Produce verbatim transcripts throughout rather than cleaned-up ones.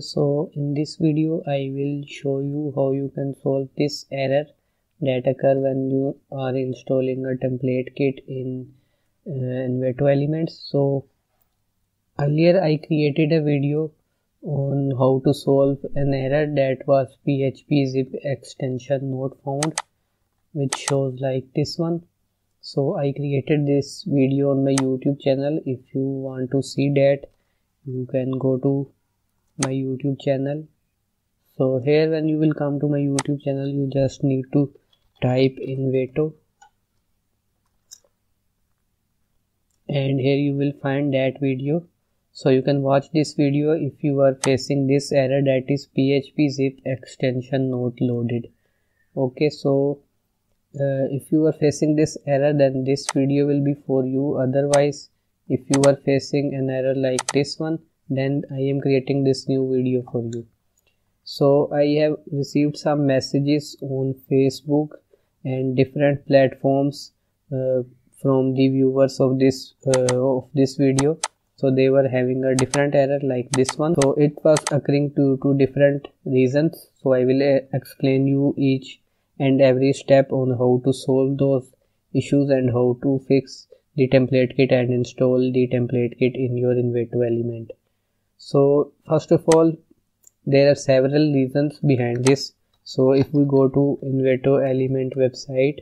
So in this video I will show you how you can solve this error that occurs when you are installing a template kit in uh, Envato Elements. So earlier I created a video on how to solve an error that was P H P zip extension not found, which shows like this one. So I created this video on my YouTube channel. If you want to see that, you can go to my YouTube channel. So here when you will come to my YouTube channel, you just need to type Envato, and here you will find that video. So you can watch this video if you are facing this error, that is P H P zip extension not loaded. Okay, so uh, if you are facing this error, then this video will be for you. Otherwise, if you are facing an error like this one, then I am creating this new video for you. So I have received some messages on Facebook and different platforms uh, from the viewers of this uh, of this video. So they were having a different error like this one. So it was occurring due to different reasons. So I will uh, explain you each and every step on how to solve those issues and how to fix the template kit and install the template kit in your Envato element. So first of all, there are several reasons behind this. So if we go to Envato element website,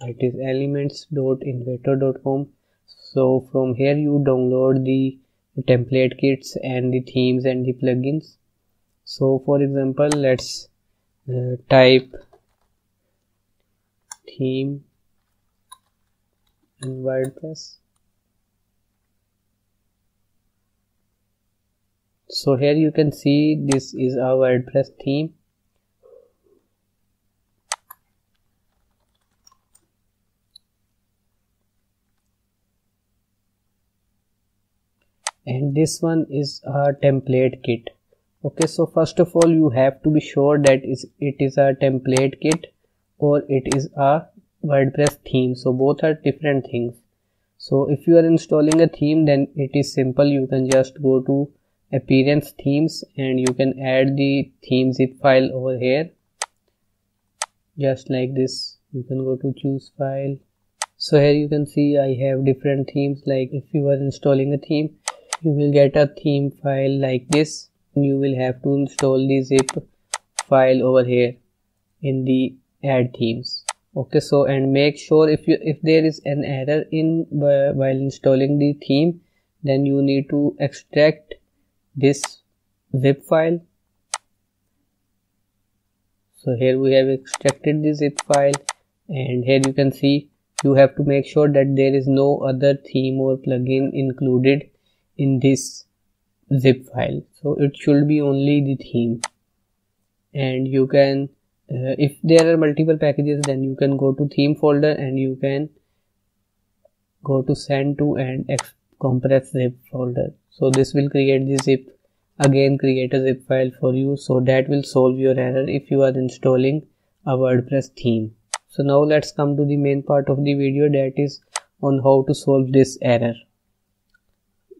it is elements dot envato dot com. So from here you download the template kits and the themes and the plugins. So for example, let's uh, type theme in WordPress. So here you can see this is our WordPress theme. And this one is our template kit. Okay, so first of all, you have to be sure that is it is a template kit or it is a WordPress theme. So both are different things. So if you are installing a theme, then it is simple. You can just go to appearance themes and you can add the theme zip file over here. Just like this, you can go to choose file. So here you can see I have different themes. Like if you are installing a theme, you will get a theme file like this. You will have to install the zip file over here in the add themes. Okay, so and make sure if you if there is an error in uh, while installing the theme, then you need to extract this zip file. So here we have extracted the zip file, and here you can see you have to make sure that there is no other theme or plugin included in this zip file. So it should be only the theme. And you can uh, if there are multiple packages, then you can go to theme folder and you can go to send to and compress zip folder. So this will create the zip, again create a zip file for you. So that will solve your error if you are installing a WordPress theme. So now let's come to the main part of the video, that is on how to solve this error.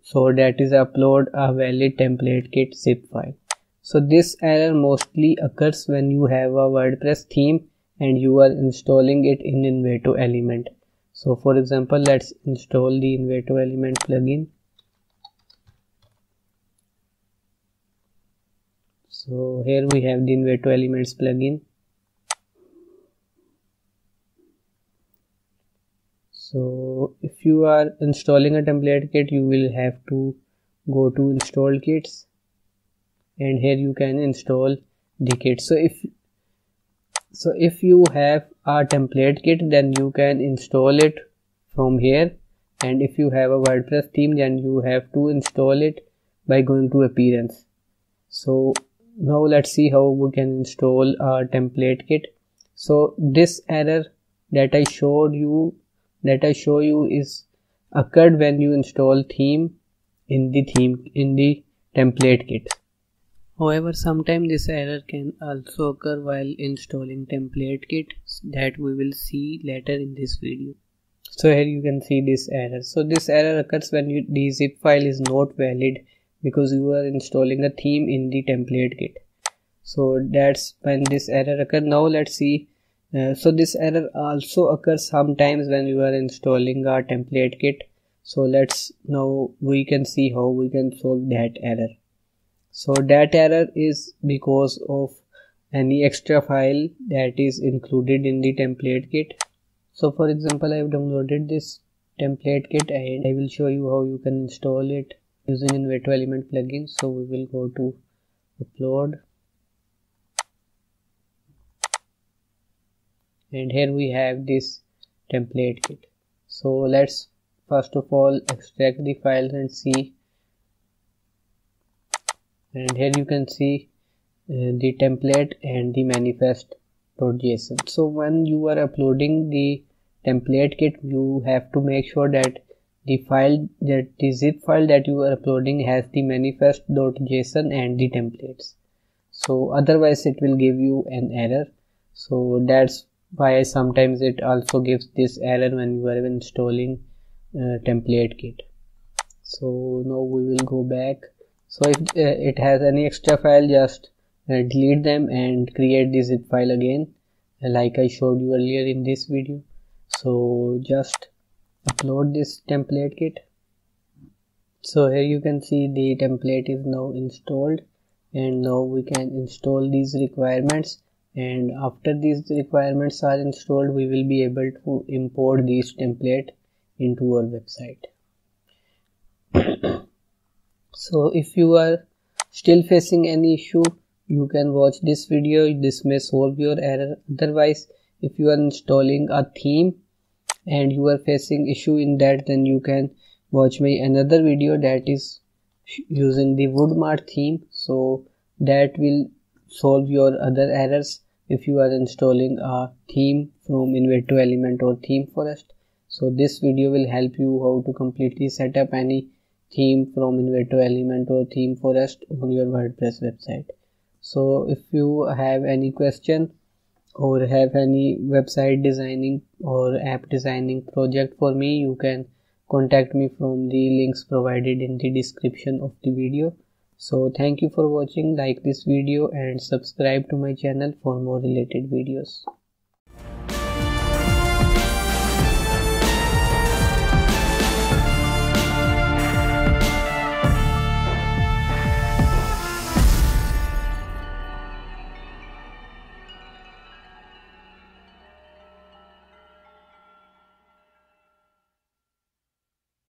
So that is upload a valid template kit zip file. So this error mostly occurs when you have a WordPress theme and you are installing it in Envato element. So for example, let's install the Envato element plugin. So here we have the Envato elements plugin. So if you are installing a template kit, you will have to go to install kits, and here you can install the kit. So if so if you have a template kit, then you can install it from here, and if you have a WordPress theme, then you have to install it by going to appearance. So now let's see how we can install our template kit. So this error that I showed you that I show you is occurred when you install theme in the theme in the template kit. However, sometimes this error can also occur while installing template kit, that we will see later in this video. So here you can see this error. So this error occurs when you, the zip file is not valid because you are installing a theme in the template kit. So that's when this error occurs. Now let's see. Uh, so this error also occurs sometimes when you are installing our template kit. So let's now we can see how we can solve that error. So that error is because of any extra file that is included in the template kit. So for example, I have downloaded this template kit and I will show you how you can install it using Envato Element plugin. So we will go to upload. And here we have this template kit. So let's first of all extract the files and see. And here you can see uh, the template and the manifest dot J S O N. So when you are uploading the template kit, you have to make sure that the file, that the zip file that you are uploading has the manifest dot J S O N and the templates. So otherwise it will give you an error. So that's why sometimes it also gives this error when you are installing uh, template kit. So now we will go back. So if uh, it has any extra file, just uh, delete them and create the zip file again, like I showed you earlier in this video. So just upload this template kit. So here you can see the template is now installed, and now we can install these requirements. And after these requirements are installed, we will be able to import these template into our website. So if you are still facing any issue, you can watch this video. This may solve your error. Otherwise, if you are installing a theme and you are facing issue in that, then you can watch my another video that is using the Woodmart theme. So that will solve your other errors if you are installing a theme from Envato Element or theme forest. So this video will help you how to completely set up any theme from Envato Element or theme forest on your WordPress website. So if you have any question or have any website designing or app designing project for me, you can contact me from the links provided in the description of the video. So thank you for watching. Like this video and subscribe to my channel for more related videos.